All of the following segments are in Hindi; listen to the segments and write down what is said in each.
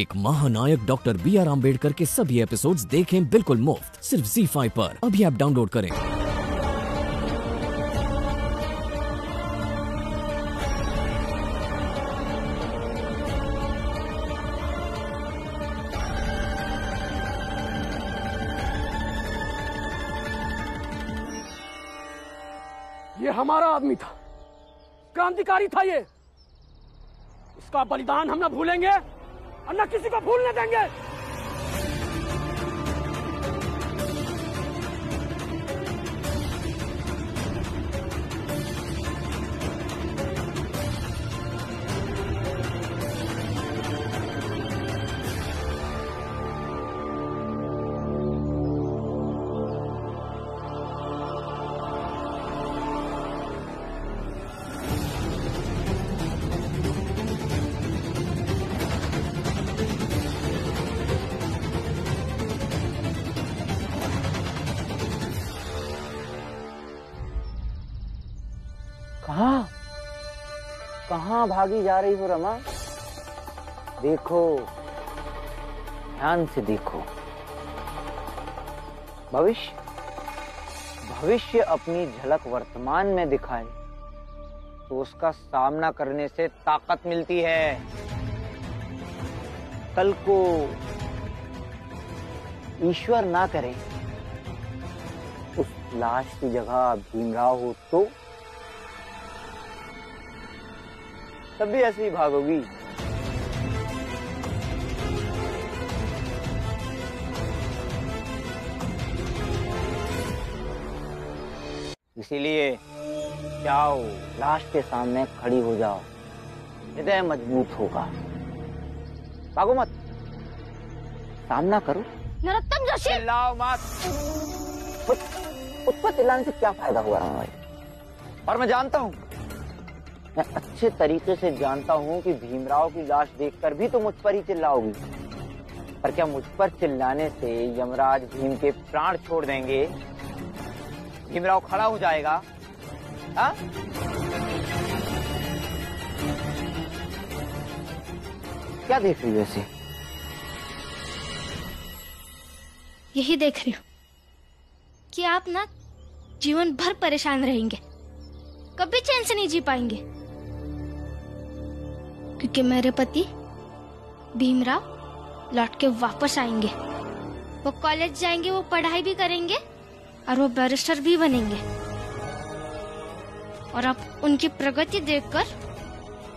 एक महानायक डॉक्टर बी आर अंबेडकर के सभी एपिसोड्स देखें बिल्कुल मुफ्त, सिर्फ Zee5 पर। अभी आप डाउनलोड करें। ये हमारा आदमी था, क्रांतिकारी था ये। इसका बलिदान हम न भूलेंगे और न किसी को भूलने देंगे। कहाँ भागी जा रही हो रमा? देखो, ध्यान से देखो। भविष्य अपनी झलक वर्तमान में दिखाए तो उसका सामना करने से ताकत मिलती है। कल को ईश्वर ना करे उस लाश की जगह भीमराव हो तो तब भी ऐसी भागोगी। इसीलिए जाओ, लाश के सामने खड़ी हो जाओ, हृदय मजबूत होगा। भागो मत, सामना करो। नरोत्तम जोशी, चिल्लाओ मत। उसको चिल्लाने से क्या फायदा हुआ राम भाई? और मैं जानता हूँ, मैं अच्छे तरीके से जानता हूँ कि भीमराव की लाश देखकर भी तो मुझ पर ही चिल्लाओगी। पर क्या मुझ पर चिल्लाने से यमराज भीम के प्राण छोड़ देंगे? भीमराव खड़ा हो जाएगा। हा? क्या देख रही हो ऐसे? यही देख रही हूँ कि आप ना जीवन भर परेशान रहेंगे, कभी चैन से नहीं जी पाएंगे, क्योंकि मेरे पति भीमराव लौट के वापस आएंगे। वो कॉलेज जाएंगे, वो पढ़ाई भी करेंगे और वो बैरिस्टर भी बनेंगे। और आप उनकी प्रगति देखकर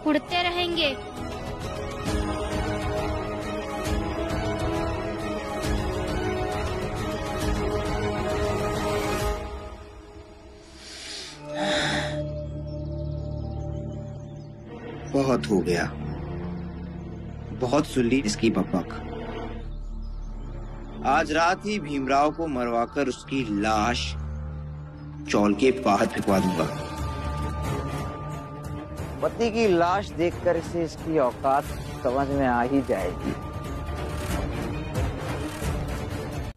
उड़ते रहेंगे। बहुत हो गया, बहुत सुली इसकी बपक। आज रात ही भीमराव को मरवाकर उसकी लाश चौल के बाहर फेंकवा दूंगा। पति की लाश देखकर इसे इसकी औकात समझ में आ ही जाएगी।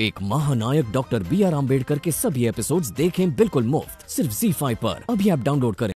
एक महानायक डॉक्टर बी आर अंबेडकर के सभी एपिसोड्स देखें बिल्कुल मुफ्त, सिर्फ Zee5 पर। अभी आप डाउनलोड करें।